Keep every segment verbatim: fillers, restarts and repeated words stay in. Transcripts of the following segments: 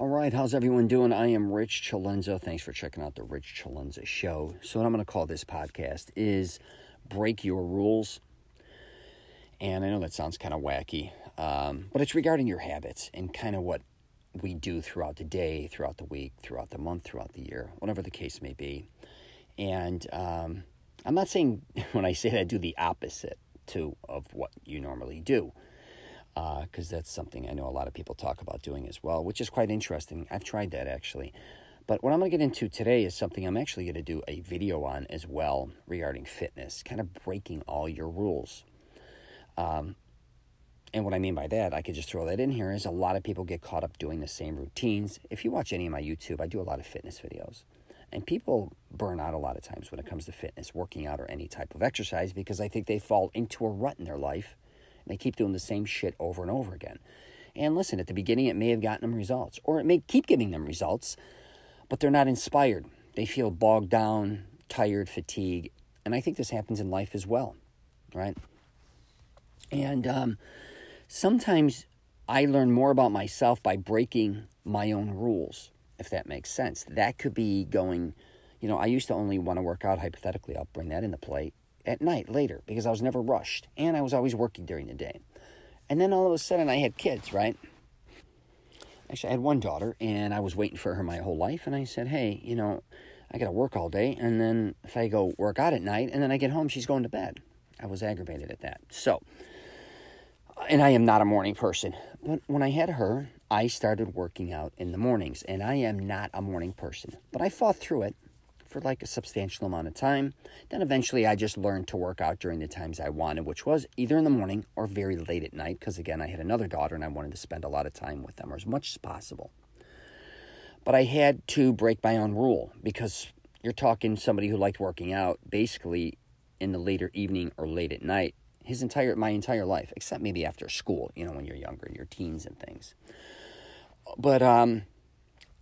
All right, how's everyone doing? I am Rich Celenza. Thanks for checking out The Rich Celenza Show. So what I'm going to call this podcast is Break Your Rules. And I know that sounds kind of wacky, um, but it's regarding your habits and kind of what we do throughout the day, throughout the week, throughout the month, throughout the year, whatever the case may be. And um, I'm not saying when I say that, do the opposite to of what you normally do, because uh, that's something I know a lot of people talk about doing as well, which is quite interesting. I've tried that actually. But what I'm going to get into today is something I'm actually going to do a video on as well regarding fitness, kind of breaking all your rules. Um, and what I mean by that, I could just throw that in here, is a lot of people get caught up doing the same routines. If you watch any of my YouTube, I do a lot of fitness videos. And people burn out a lot of times when it comes to fitness, working out, or any type of exercise, because I think they fall into a rut in their life. And they keep doing the same shit over and over again. And listen, at the beginning, it may have gotten them results, or it may keep giving them results, but they're not inspired. They feel bogged down, tired, fatigued. And I think this happens in life as well, right? And um, sometimes I learn more about myself by breaking my own rules, if that makes sense. That could be going, you know, I used to only want to work out, hypothetically, I'll bring that into play, at night later, because I was never rushed, and I was always working during the day. And then all of a sudden, I had kids, right? Actually, I had one daughter, and I was waiting for her my whole life, and I said, hey, you know, I got to work all day, and then if I go work out at night, and then I get home, she's going to bed. I was aggravated at that. So, and I am not a morning person, but when I had her, I started working out in the mornings, and I am not a morning person, but I fought through it for like a substantial amount of time. Then eventually I just learned to work out during the times I wanted, which was either in the morning or very late at night, because again, I had another daughter and I wanted to spend a lot of time with them, or as much as possible. But I had to break my own rule, because you're talking somebody who liked working out basically in the later evening or late at night, his entire, my entire life, except maybe after school, you know, when you're younger, your teens and things. But um,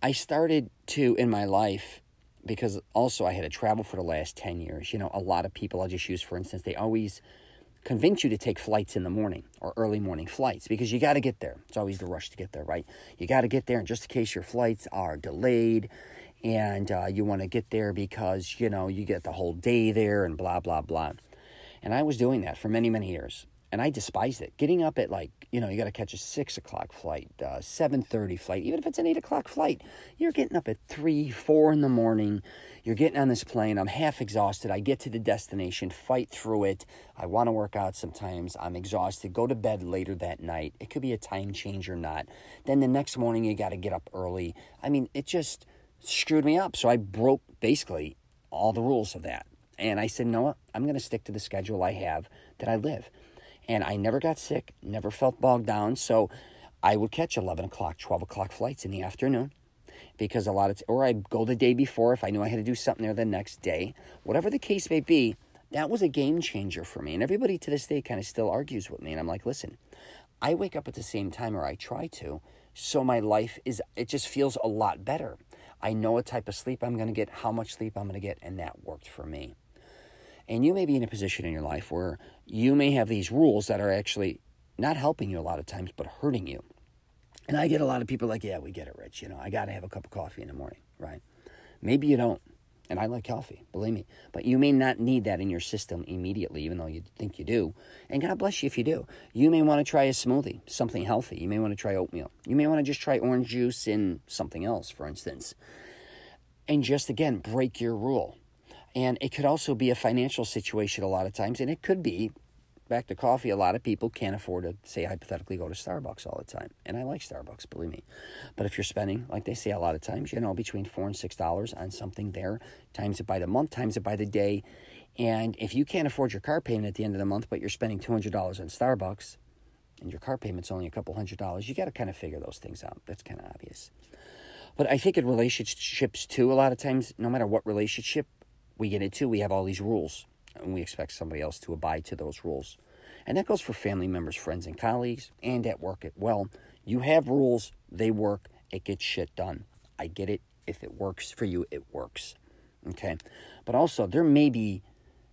I started to, in my life, because also I had to travel for the last ten years. You know, a lot of people, I'll just use for instance, they always convince you to take flights in the morning or early morning flights because you got to get there. It's always the rush to get there, right? You got to get there, and just in case your flights are delayed and uh, you want to get there because, you know, you get the whole day there and blah, blah, blah. And I was doing that for many, many years. And I despised it. Getting up at like, you know, you got to catch a six o'clock flight, uh, seven thirty flight. Even if it's an eight o'clock flight, you're getting up at three, four in the morning. You're getting on this plane. I'm half exhausted. I get to the destination, fight through it. I want to work out sometimes. I'm exhausted. Go to bed later that night. It could be a time change or not. Then the next morning, you got to get up early. I mean, it just screwed me up. So I broke basically all the rules of that. And I said, you know what? I'm going to stick to the schedule I have that I live. And I never got sick, never felt bogged down. So I would catch eleven o'clock, twelve o'clock flights in the afternoon, because a lot of, t- or I'd go the day before if I knew I had to do something there the next day. Whatever the case may be, that was a game changer for me. And everybody to this day kind of still argues with me. And I'm like, listen, I wake up at the same time, or I try to. So my life is, it just feels a lot better. I know what type of sleep I'm going to get, how much sleep I'm going to get. And that worked for me. And you may be in a position in your life where you may have these rules that are actually not helping you a lot of times, but hurting you. And I get a lot of people like, yeah, we get it, Rich. You know, I got to have a cup of coffee in the morning, right? Maybe you don't. And I like coffee, believe me. But you may not need that in your system immediately, even though you think you do. And God bless you if you do. You may want to try a smoothie, something healthy. You may want to try oatmeal. You may want to just try orange juice and something else, for instance. And just, again, break your rule. And it could also be a financial situation a lot of times. And it could be, back to coffee, a lot of people can't afford to, say, hypothetically, go to Starbucks all the time. And I like Starbucks, believe me. But if you're spending, like they say a lot of times, you know, between four dollars and six dollars on something there, times it by the month, times it by the day. And if you can't afford your car payment at the end of the month, but you're spending two hundred dollars on Starbucks, and your car payment's only a couple hundred dollars, you got to kind of figure those things out. That's kind of obvious. But I think in relationships, too, a lot of times, no matter what relationship we get into, we have all these rules, and we expect somebody else to abide to those rules. And that goes for family members, friends, and colleagues, and at work as well. You have rules, they work, it gets shit done. I get it. If it works for you, it works. Okay? But also, there may be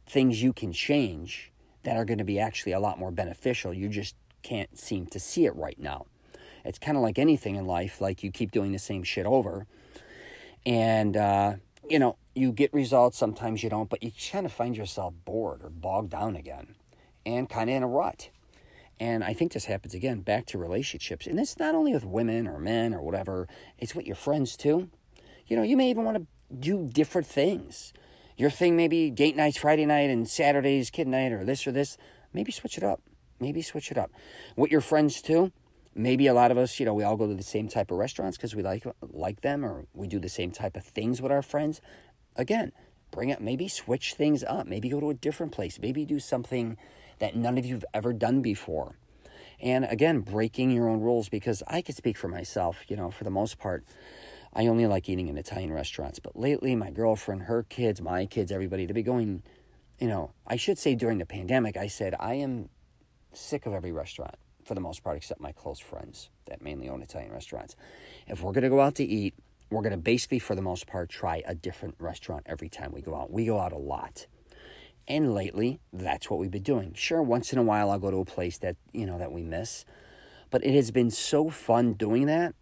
things you can change that are going to be actually a lot more beneficial. You just can't seem to see it right now. it's kind of like anything in life, like you keep doing the same shit over. And, uh, you know, you get results, sometimes you don't, but you kind of find yourself bored or bogged down again and kind of in a rut. And I think this happens again back to relationships. And it's not only with women or men or whatever, it's with your friends too. You know, you may even want to do different things. Your thing may be date nights, Friday night, and Saturdays, kid night, or this or this. Maybe switch it up. Maybe switch it up. With your friends too, maybe a lot of us, you know, we all go to the same type of restaurants because we like like them, or we do the same type of things with our friends. Again, bring up, maybe switch things up. Maybe go to a different place. Maybe do something that none of you have ever done before. And again, breaking your own rules, because I could speak for myself, you know, for the most part. I only like eating in Italian restaurants. But lately, my girlfriend, her kids, my kids, everybody, to be going, you know, I should say during the pandemic, I said, I am sick of every restaurant for the most part, except my close friends that mainly own Italian restaurants. If we're going to go out to eat, we're going to basically, for the most part, try a different restaurant every time we go out. We go out a lot. And lately, that's what we've been doing. Sure, once in a while, I'll go to a place that, you know, that we miss. But it has been so fun doing that.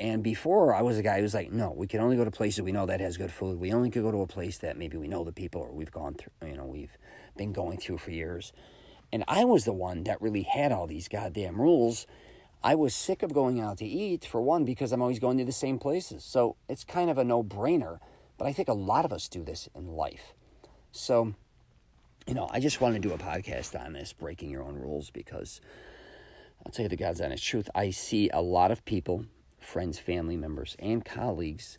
And before, I was a guy who was like, no, we can only go to places we know that has good food. We only could go to a place that maybe we know the people, or we've gone through, you know, we've been going through for years. And I was the one that really had all these goddamn rules. I was sick of going out to eat, for one, because I'm always going to the same places. So it's kind of a no-brainer. But I think a lot of us do this in life. So, you know, I just wanted to do a podcast on this, breaking your own rules, because I'll tell you the God's honest truth. I see a lot of people, friends, family members, and colleagues,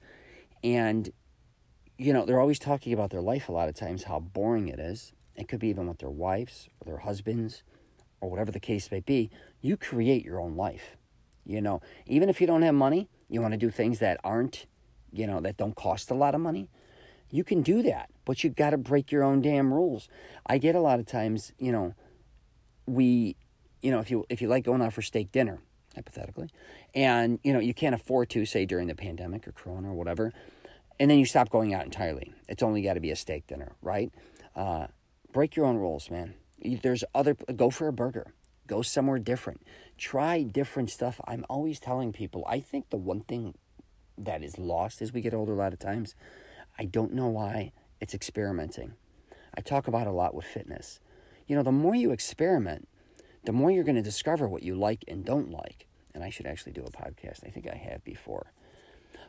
and, you know, they're always talking about their life a lot of times, how boring it is. It could be even with their wives or their husbands or whatever the case may be. You create your own life. You know, even if you don't have money, you want to do things that aren't, you know, that don't cost a lot of money. You can do that, but you've got to break your own damn rules. I get a lot of times, you know, we, you know, if you if you like going out for steak dinner, hypothetically, and, you know, you can't afford to, say, during the pandemic or Corona or whatever, and then you stop going out entirely. It's only got to be a steak dinner, right? Uh, break your own rules, man. There's other, go for a burger. Go somewhere different. Try different stuff. I'm always telling people, I think the one thing that is lost as we get older a lot of times, I don't know why, it's experimenting. I talk about it a lot with fitness. You know, the more you experiment, the more you're going to discover what you like and don't like. And I should actually do a podcast. I think I have before.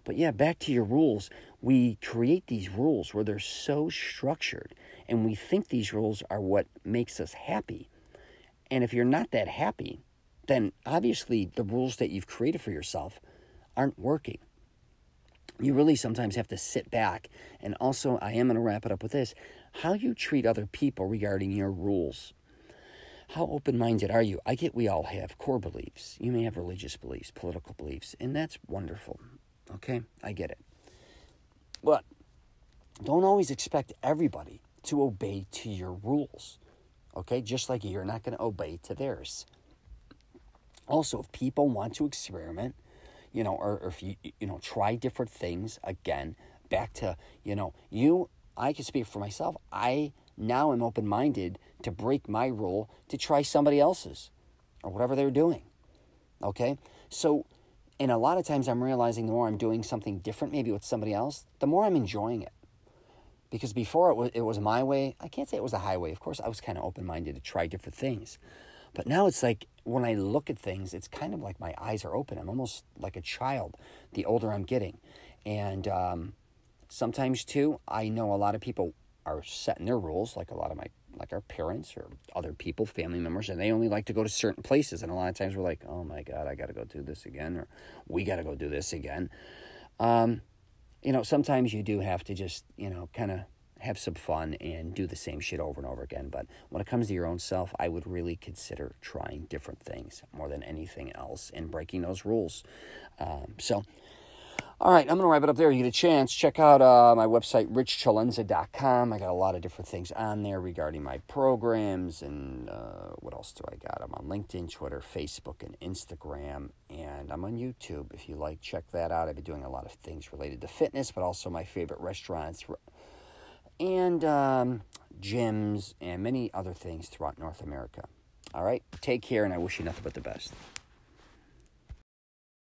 But yeah, back to your rules. We create these rules where they're so structured, and we think these rules are what makes us happy. And if you're not that happy, then obviously the rules that you've created for yourself aren't working. You really sometimes have to sit back. And also, I am going to wrap it up with this. How you treat other people regarding your rules. How open-minded are you? I get we all have core beliefs. You may have religious beliefs, political beliefs, and that's wonderful. Okay? I get it. But don't always expect everybody to obey to your rules. Okay? Just like you're not going to obey to theirs. Also, if people want to experiment, you know, or, or if you, you know, try different things, again, back to, you know, you, I can speak for myself. I now am open-minded to break my rule, to try somebody else's or whatever they're doing, okay? So, and a lot of times I'm realizing the more I'm doing something different, maybe with somebody else, the more I'm enjoying it. Because before it was, it was my way. I can't say it was the highway. Of course, I was kind of open-minded to try different things. But now it's like when I look at things, it's kind of like my eyes are open. I'm almost like a child the older I'm getting. And um, sometimes, too, I know a lot of people are setting their rules, like a lot of my like our parents or other people, family members, and they only like to go to certain places. And a lot of times we're like, oh my God, I got to go do this again, or we got to go do this again. Um, you know, sometimes you do have to just, you know, kind of have some fun and do the same shit over and over again. But when it comes to your own self, I would really consider trying different things more than anything else and breaking those rules. Um, so... All right, I'm going to wrap it up there. You get a chance, check out uh, my website, rich celenza dot com. I got a lot of different things on there regarding my programs, and uh, what else do I got? I'm on LinkedIn, Twitter, Facebook, and Instagram, and I'm on YouTube. If you like, check that out. I've been doing a lot of things related to fitness, but also my favorite restaurants and um, gyms and many other things throughout North America. All right, take care, and I wish you nothing but the best.